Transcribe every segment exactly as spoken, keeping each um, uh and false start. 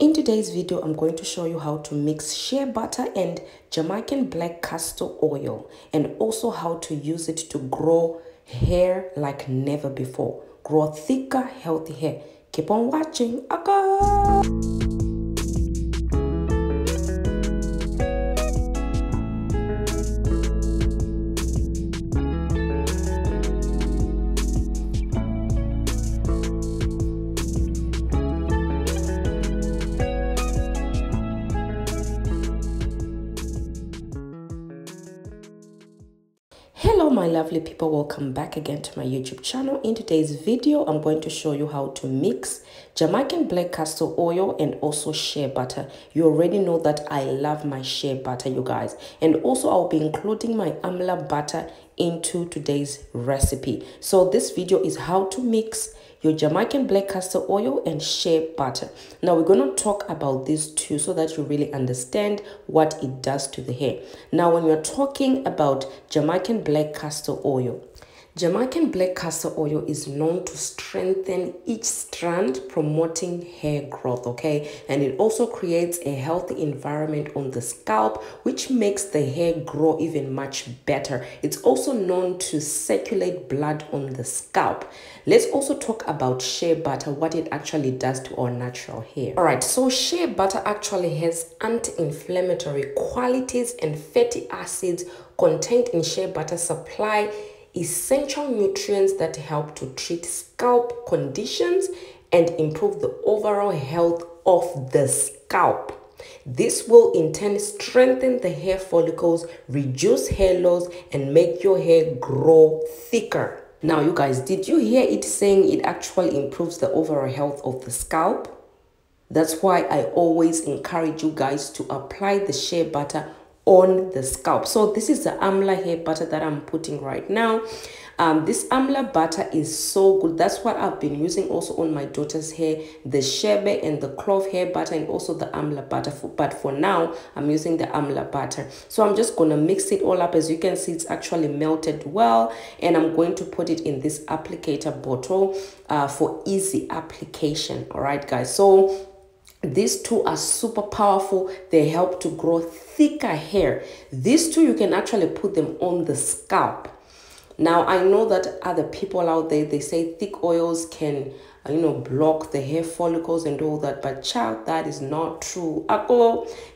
In today's video, I'm going to show you how to mix shea butter and Jamaican black castor oil, and also how to use it to grow hair like never before. Grow thicker, healthy hair. Keep on watching. Okay. Hello my lovely people, welcome back again to my YouTube channel. In today's video, I'm going to show you how to mix Jamaican black castor oil and also shea butter. You already know that I love my shea butter, you guys. And also I'll be including my amla butter into today's recipe. So this video is how to mix your Jamaican black castor oil and shea butter. Now we're going to talk about these two so that you really understand what it does to the hair. Now when we're talking about Jamaican black castor oil, Jamaican black castor oil is known to strengthen each strand, promoting hair growth, okay? And it also creates a healthy environment on the scalp, which makes the hair grow even much better. It's also known to circulate blood on the scalp. Let's also talk about shea butter, what it actually does to our natural hair. All right, so shea butter actually has anti-inflammatory qualities, and fatty acids contained in shea butter supply essential nutrients that help to treat scalp conditions and improve the overall health of the scalp. This will in turn strengthen the hair follicles, reduce hair loss, and make your hair grow thicker. Now you guys, did you hear it saying it actually improves the overall health of the scalp? That's why I always encourage you guys to apply the shea butter on the scalp. So this is the amla hair butter that I'm putting right now. Um, this amla butter is so good. That's what I've been using also on my daughter's hair, the shebe and the clove hair butter, and also the amla butter. For, but for now, I'm using the amla butter. So I'm just going to mix it all up. As you can see, it's actually melted well, and I'm going to put it in this applicator bottle uh, for easy application. All right, guys. So these two are super powerful. They help to grow thicker hair. These two, you can actually put them on the scalp. Now, I know that other people out there, they say thick oils can, you know, block the hair follicles and all that. But child, that is not true.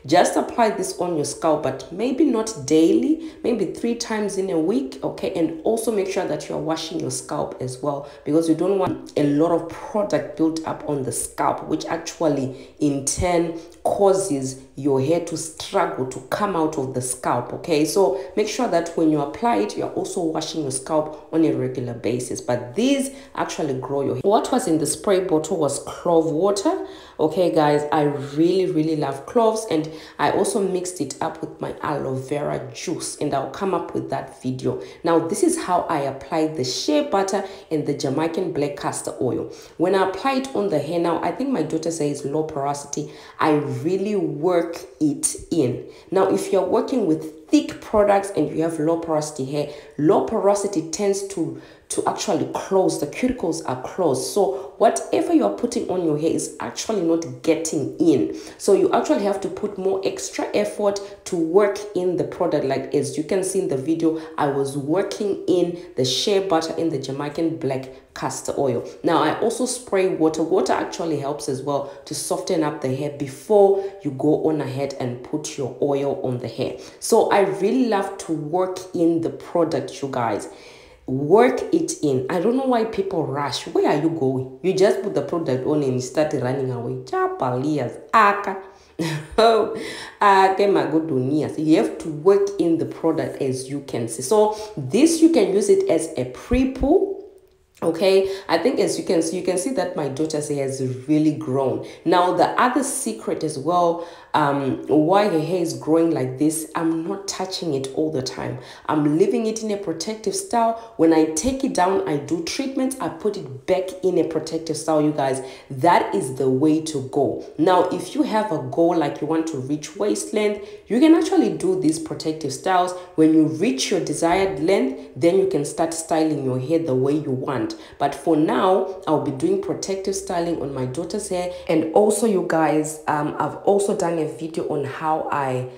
Just apply this on your scalp, but maybe not daily, maybe three times in a week, okay? And also make sure that you're washing your scalp as well, because you don't want a lot of product built up on the scalp, which actually in turn causes your hair to struggle to come out of the scalp, okay? So make sure that when you apply it, you're also washing your scalp on a regular basis. But these actually grow your hair. What was in the spray bottle was clove water, okay guys? I really really love cloves, and I also mixed it up with my aloe vera juice, and I'll come up with that video. Now this is how I apply the shea butter and the Jamaican black castor oil. When I apply it on the hair, now I think my daughter says low porosity, I really work it in. Now if you're working with thick products and you have low porosity hair, low porosity tends to to actually close. The cuticles are closed, so whatever you're putting on your hair is actually not getting in. So you actually have to put more extra effort to work in the product. Like as you can see in the video, I was working in the shea butter and the Jamaican black castor oil. Now I also spray water. Water actually helps as well to soften up the hair before you go on ahead and put your oil on the hair. So I really love to work in the product, you guys. Work it in. I don't know why people rush. Where are you going? You just put the product on and you start running away. You have to work in the product, as you can see. So this, you can use it as a pre-poo. Okay, I think as you can see, you can see that my daughter's hair has really grown. Now the other secret as well, um why her hair is growing like this, I'm not touching it all the time. I'm leaving it in a protective style. When I take it down, I do treatments, I put it back in a protective style, you guys. That is the way to go. Now if you have a goal, like you want to reach waist length, you can actually do these protective styles. When you reach your desired length, then you can start styling your hair the way you want. want. But for now, I'll be doing protective styling on my daughter's hair. And also, you guys, um, I've also done a video on how I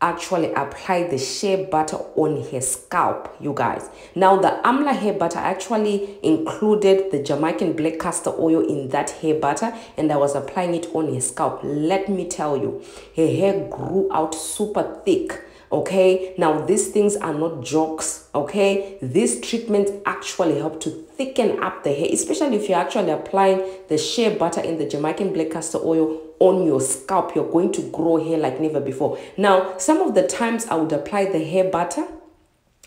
actually apply the shea butter on her scalp, you guys. Now, the amla hair butter, I actually included the Jamaican black castor oil in that hair butter, and I was applying it on her scalp. Let me tell you, her hair grew out super thick. Okay, now these things are not jokes. Okay, these treatments actually help to thicken up the hair, especially if you're actually applying the shea butter in the Jamaican black castor oil on your scalp. You're going to grow hair like never before. Now, some of the times I would apply the hair butter,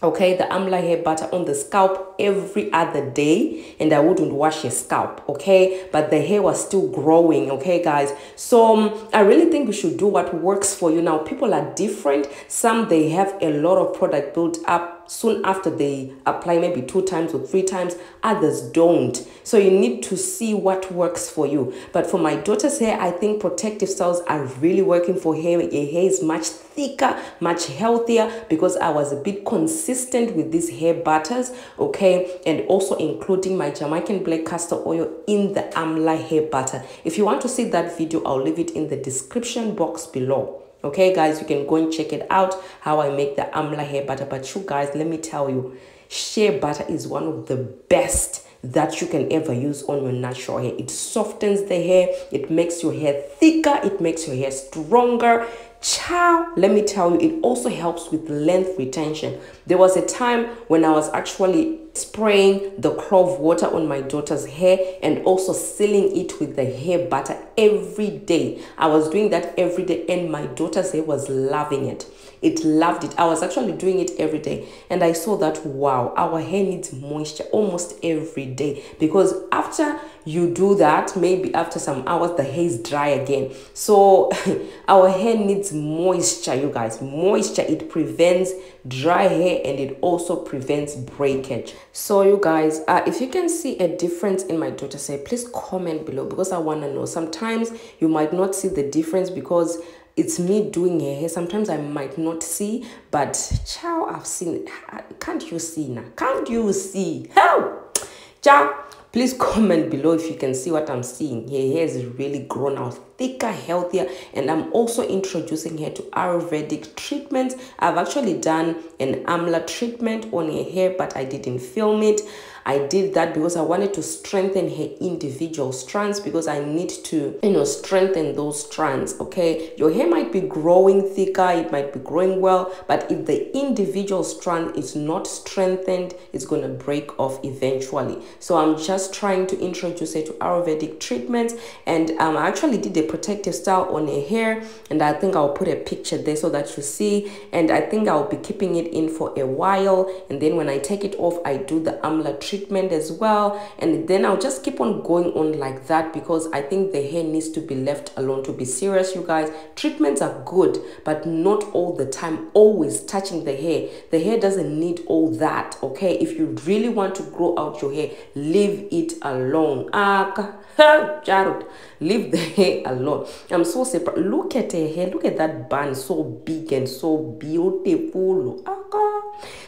okay, the amla hair butter on the scalp every other day, and I wouldn't wash your scalp, okay, but the hair was still growing, okay, guys. So um, I really think you should do what works for you. Now, people are different. Some, they have a lot of product built up soon after they apply, maybe two times or three times. Others don't. So you need to see what works for you. But for my daughter's hair, I think protective styles are really working for her. Her hair is much thicker, much healthier, because I was a bit consistent with these hair butters, okay, and also including my Jamaican black castor oil in the amla hair butter. If you want to see that video, I'll leave it in the description box below. Okay, guys, you can go and check it out, how I make the amla hair butter. But you guys, let me tell you, shea butter is one of the best that you can ever use on your natural hair. It softens the hair, it makes your hair thicker, it makes your hair stronger. Ciao, let me tell you, it also helps with length retention. There was a time when I was actually spraying the clove water on my daughter's hair and also sealing it with the hair butter every day. I was doing that every day, and my daughter's hair was loving it. It loved it. I was actually doing it every day, and I saw that, wow, our hair needs moisture almost every day, because after you do that, maybe after some hours, the hair is dry again. So our hair needs moisture, you guys. Moisture, it prevents dry hair, and it also prevents breakage. So you guys, uh, if you can see a difference in my daughter's hair, please comment below, because I want to know. Sometimes you might not see the difference because it's me doing her hair. Sometimes I might not see, but ciao, I've seen. Can't you see now? Can't you see? How? Ciao. Please comment below if you can see what I'm seeing. Her hair is really grown out, thicker, healthier, and I'm also introducing her to Ayurvedic treatments. I've actually done an amla treatment on her hair, but I didn't film it. I did that because I wanted to strengthen her individual strands, because I need to, you know, strengthen those strands, okay? Your hair might be growing thicker, it might be growing well, but if the individual strand is not strengthened, it's going to break off eventually. So I'm just trying to introduce her to Ayurvedic treatments, and um, I actually did a protective style on her hair, and I think I'll put a picture there so that you see, and I think I'll be keeping it in for a while, and then when I take it off, I do the amla treatment treatment as well, and then I'll just keep on going on like that, because I think the hair needs to be left alone. To be serious, you guys, treatments are good, but not all the time, always touching the hair. The hair doesn't need all that, okay? If you really want to grow out your hair, leave it alone. Leave the hair alone. I'm so surprised. Look at her hair. Look at that bun, so big and so beautiful.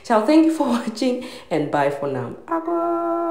Ciao, thank you for watching, and bye for now.